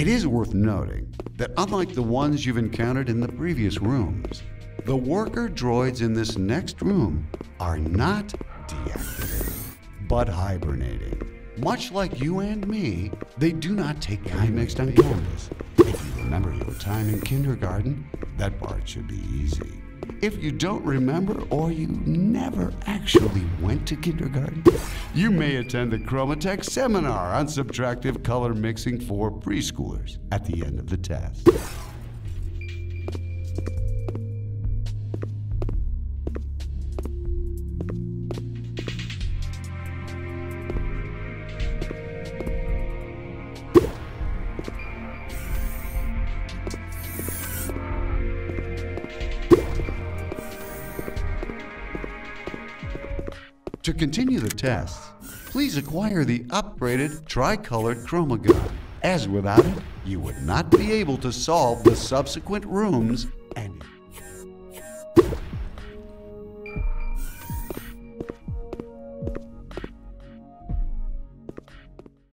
It is worth noting that unlike the ones you've encountered in the previous rooms, the worker droids in this next room are not deactivated, but hibernating. Much like you and me, they do not take Chimex on campus. If you remember your time in kindergarten, that part should be easy. If you don't remember or you never actually went to kindergarten, you may attend the Chromatech seminar on subtractive color mixing for preschoolers at the end of the test. To continue the tests, please acquire the upgraded tricolored ChromaGun, as without it, you would not be able to solve the subsequent rooms and